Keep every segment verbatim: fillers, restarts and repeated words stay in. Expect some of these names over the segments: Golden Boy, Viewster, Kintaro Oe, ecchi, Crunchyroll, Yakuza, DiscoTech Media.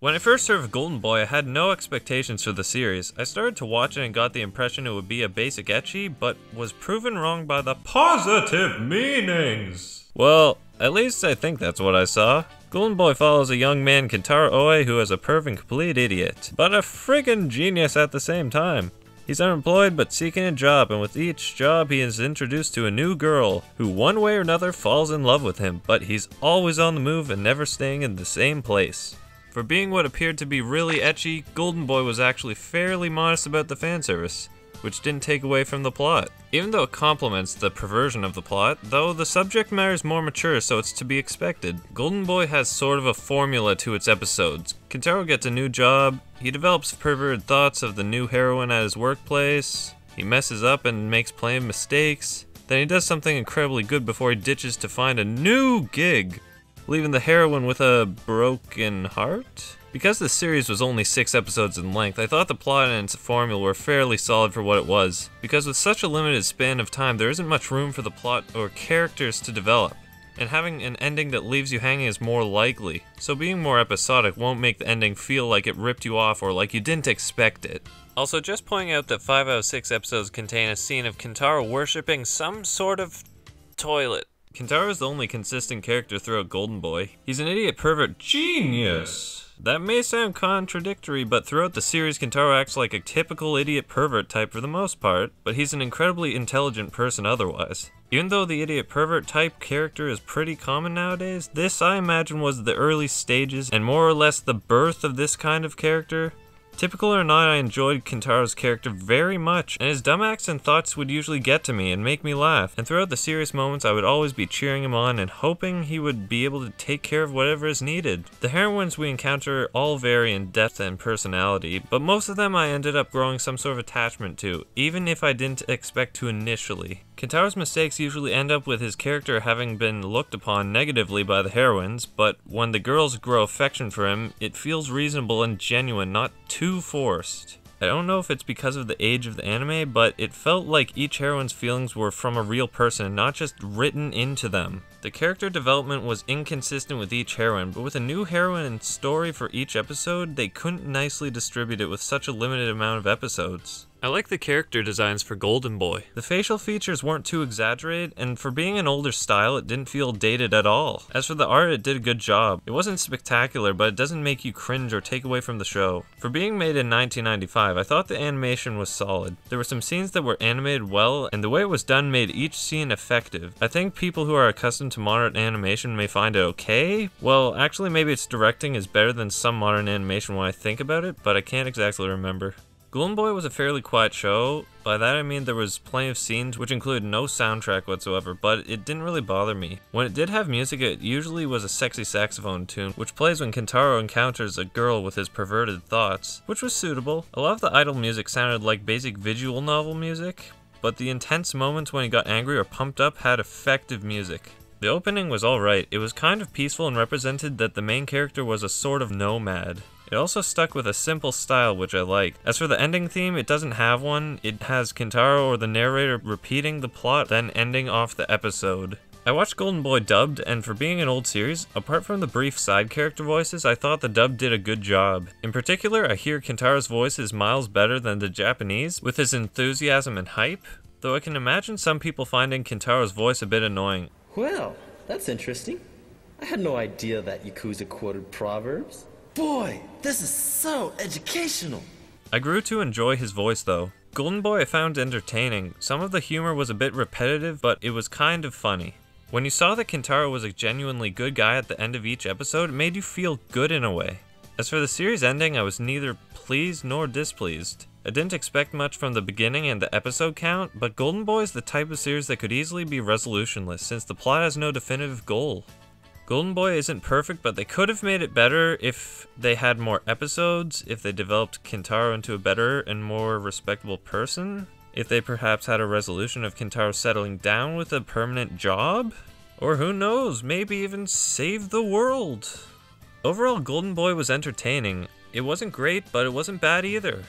When I first heard of Golden Boy, I had no expectations for the series. I started to watch it and got the impression it would be a basic ecchi, but was proven wrong by the positive meanings. Well, at least I think that's what I saw. Golden Boy follows a young man, Kintaro Oe, who is a perv and complete idiot, but a friggin' genius at the same time. He's unemployed but seeking a job, and with each job he is introduced to a new girl, who one way or another falls in love with him, but he's always on the move and never staying in the same place. For being what appeared to be really ecchi, Golden Boy was actually fairly modest about the fanservice, which didn't take away from the plot. Even though it complements the perversion of the plot, though the subject matter is more mature, so it's to be expected. Golden Boy has sort of a formula to its episodes. Kintaro gets a new job, he develops perverted thoughts of the new heroine at his workplace, he messes up and makes plain mistakes, then he does something incredibly good before he ditches to find a new gig, leaving the heroine with a broken heart? Because the series was only six episodes in length, I thought the plot and its formula were fairly solid for what it was, because with such a limited span of time, there isn't much room for the plot or characters to develop, and having an ending that leaves you hanging is more likely, so being more episodic won't make the ending feel like it ripped you off or like you didn't expect it. Also, just pointing out that five out of six episodes contain a scene of Kintaro worshipping some sort of toilet. Kintaro is the only consistent character throughout Golden Boy. He's an idiot pervert genius! That may sound contradictory, but throughout the series Kintaro acts like a typical idiot pervert type for the most part, but he's an incredibly intelligent person otherwise. Even though the idiot pervert type character is pretty common nowadays, this I imagine was the early stages and more or less the birth of this kind of character. Typical or not, I enjoyed Kintaro's character very much, and his dumb acts and thoughts would usually get to me and make me laugh, and throughout the serious moments I would always be cheering him on and hoping he would be able to take care of whatever is needed. The heroines we encounter all vary in depth and personality, but most of them I ended up growing some sort of attachment to, even if I didn't expect to initially. Kintaro's mistakes usually end up with his character having been looked upon negatively by the heroines, but when the girls grow affection for him, it feels reasonable and genuine, not too forced. I don't know if it's because of the age of the anime, but it felt like each heroine's feelings were from a real person and not just written into them. The character development was inconsistent with each heroine, but with a new heroine and story for each episode, they couldn't nicely distribute it with such a limited amount of episodes. I like the character designs for Golden Boy. The facial features weren't too exaggerated, and for being an older style, it didn't feel dated at all. As for the art, it did a good job. It wasn't spectacular, but it doesn't make you cringe or take away from the show. For being made in nineteen ninety-five, I thought the animation was solid. There were some scenes that were animated well, and the way it was done made each scene effective. I think people who are accustomed to modern animation may find it okay. Well, actually, maybe its directing is better than some modern animation when I think about it, but I can't exactly remember. Golden Boy was a fairly quiet show. By that I mean there was plenty of scenes which included no soundtrack whatsoever, but it didn't really bother me. When it did have music, it usually was a sexy saxophone tune, which plays when Kintaro encounters a girl with his perverted thoughts, which was suitable. A lot of the idle music sounded like basic visual novel music, but the intense moments when he got angry or pumped up had effective music. The opening was alright. It was kind of peaceful and represented that the main character was a sort of nomad. It also stuck with a simple style which I liked. As for the ending theme, it doesn't have one. It has Kintaro or the narrator repeating the plot, then ending off the episode. I watched Golden Boy dubbed, and for being an old series, apart from the brief side character voices, I thought the dub did a good job. In particular, I hear Kintaro's voice is miles better than the Japanese, with his enthusiasm and hype, though I can imagine some people finding Kintaro's voice a bit annoying. Well, that's interesting. I had no idea that Yakuza quoted proverbs. Boy, this is so educational! I grew to enjoy his voice though. Golden Boy I found entertaining. Some of the humor was a bit repetitive, but it was kind of funny. When you saw that Kintaro was a genuinely good guy at the end of each episode, it made you feel good in a way. As for the series ending, I was neither pleased nor displeased. I didn't expect much from the beginning and the episode count, but Golden Boy is the type of series that could easily be resolutionless since the plot has no definitive goal. Golden Boy isn't perfect, but they could have made it better if they had more episodes, if they developed Kintaro into a better and more respectable person, if they perhaps had a resolution of Kintaro settling down with a permanent job, or who knows, maybe even save the world. Overall, Golden Boy was entertaining. It wasn't great, but it wasn't bad either.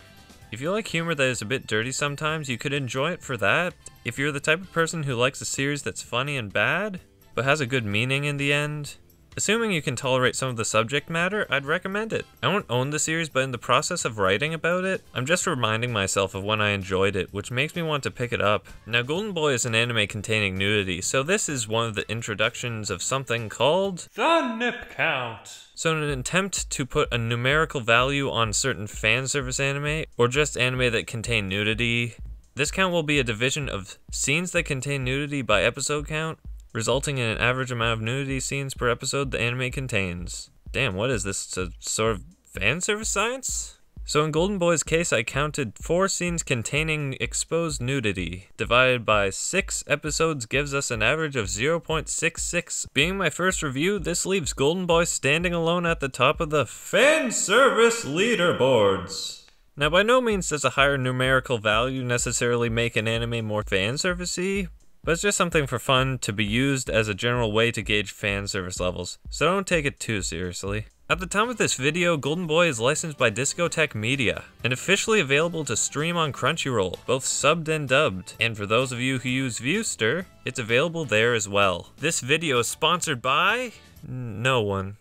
If you like humor that is a bit dirty sometimes, you could enjoy it for that. If you're the type of person who likes a series that's funny and bad, but has a good meaning in the end, Assuming you can tolerate some of the subject matter, I'd recommend it. I don't own the series, but in the process of writing about it, I'm just reminding myself of when I enjoyed it, which makes me want to pick it up. Now, Golden Boy is an anime containing nudity, so this is one of the introductions of something called the nip count. So in an attempt to put a numerical value on certain fan service anime, or just anime that contain nudity, this count will be a division of scenes that contain nudity by episode count, resulting in an average amount of nudity scenes per episode the anime contains. Damn, what is this, a sort of fan service science? So in Golden Boy's case, I counted four scenes containing exposed nudity, divided by six episodes gives us an average of zero point six six. Being my first review, this leaves Golden Boy standing alone at the top of the fan service leaderboards. Now, by no means does a higher numerical value necessarily make an anime more fanservice-y, but it's just something for fun to be used as a general way to gauge fan service levels, so don't take it too seriously. At the time of this video, Golden Boy is licensed by DiscoTech Media, and officially available to stream on Crunchyroll, both subbed and dubbed, and for those of you who use Viewster, it's available there as well. This video is sponsored by no one.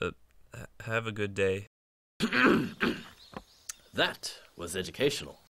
Uh, have a good day. That was educational.